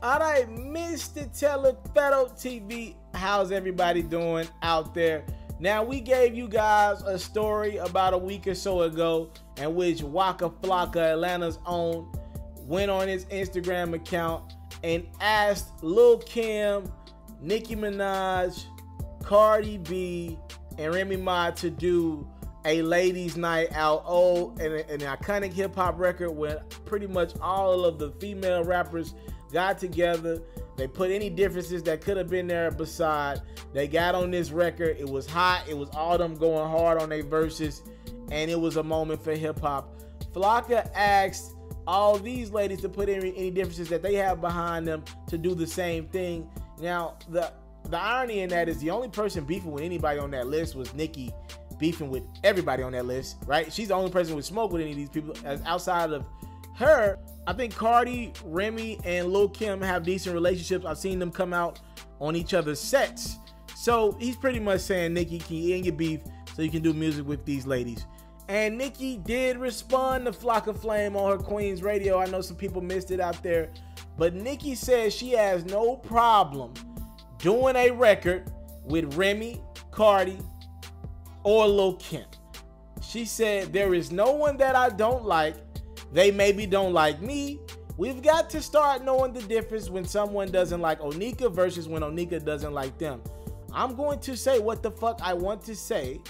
All right, Mr. Taliaferro TV, how's everybody doing out there? Now, we gave you guys a story about a week or so ago in which Waka Flocka, Atlanta's own, went on his Instagram account and asked Lil' Kim, Nicki Minaj, Cardi B, and Remy Ma to do a ladies' night out, an iconic hip-hop record where pretty much all of the female rappers got together. They put any differences that could have been there beside. They got on this record. It was hot. It was all them going hard on their verses, and it was a moment for hip-hop. Flocka asked all these ladies to put in any differences that they have behind them to do the same thing. Now, the irony in that is the only person beefing with anybody on that list was Nicki, beefing with everybody on that list, right? She's the only person with smoke with any of these people. As outside of her, I think Cardi, Remy, and Lil' Kim have decent relationships. I've seen them come out on each other's sets. So he's pretty much saying, Nicki, can you end your beef so you can do music with these ladies? And Nicki did respond to Flocka Flame on her Queen's Radio. I know some people missed it out there. But Nicki says she has no problem doing a record with Remy, Cardi, or Lil' Kim. She said, there is no one that I don't like. They maybe don't like me. We've got to start knowing the difference when someone doesn't like Onika versus when Onika doesn't like them. I'm going to say what the fuck I want to say.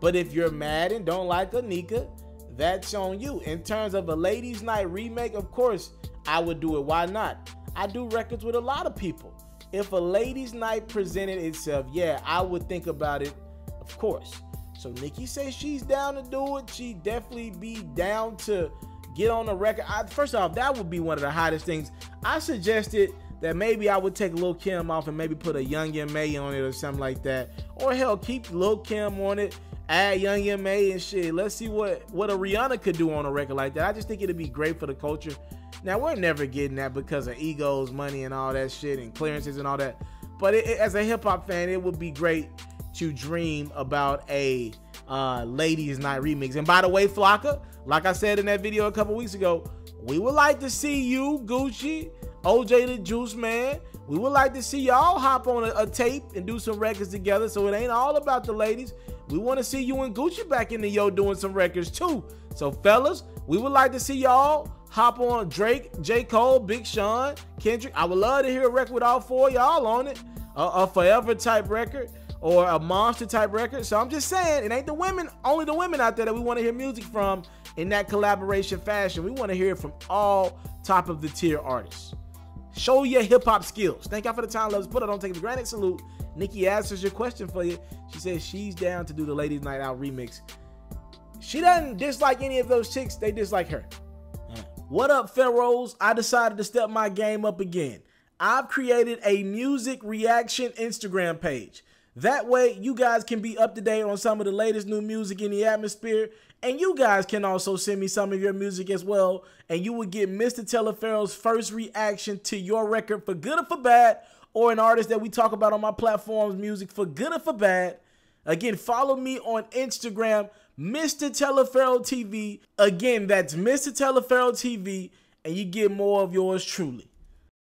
But if you're mad and don't like Onika, that's on you. In terms of a ladies' night remake, of course, I would do it. Why not? I do records with a lot of people. If a ladies' night presented itself, yeah, I would think about it, of course. So Nicki says she's down to do it. She definitely be down to get on the record. First off, that would be one of the hottest things. I suggested that maybe I would take Lil' Kim off and maybe put a Young M.A. on it or something like that. Or hell, keep Lil' Kim on it. Add Young M.A. and shit. Let's see what a Rihanna could do on a record like that. I just think it'd be great for the culture. Now, we're never getting that because of egos, money, and all that shit, and clearances and all that. But as a hip-hop fan, it would be great to dream about a ladies' night remix. And by the way, Flocka, like I said in that video a couple weeks ago, we would like to see you, Gucci, OJ the Juice Man. We would like to see y'all hop on a tape and do some records together, so it ain't all about the ladies. We want to see you and Gucci back in the yo doing some records too. So fellas, we would like to see y'all hop on Drake, J. Cole, Big Sean, Kendrick. I would love to hear a record with all four of y'all on it. A forever type record or a monster type record. So I'm just saying, it ain't the women, only the women out there that we want to hear music from in that collaboration fashion. We want to hear from all top of the tier artists. Show your hip hop skills. Thank y'all for the time, loves. Put it on, take it for granted. Salute. Nicki answers your question for you. She says she's down to do the ladies' night out remix. She doesn't dislike any of those chicks. They dislike her. What up, Pharaohs? I decided to step my game up again. I've created a music reaction Instagram page. That way, you guys can be up to date on some of the latest new music in the atmosphere. And you guys can also send me some of your music as well. And you will get Mr. Taliaferro's first reaction to your record, for good or for bad, or an artist that we talk about on my platform's music, for good or for bad. Again, follow me on Instagram, Mr. Taliaferro TV. Again, that's Mr. Taliaferro TV. And you get more of yours truly.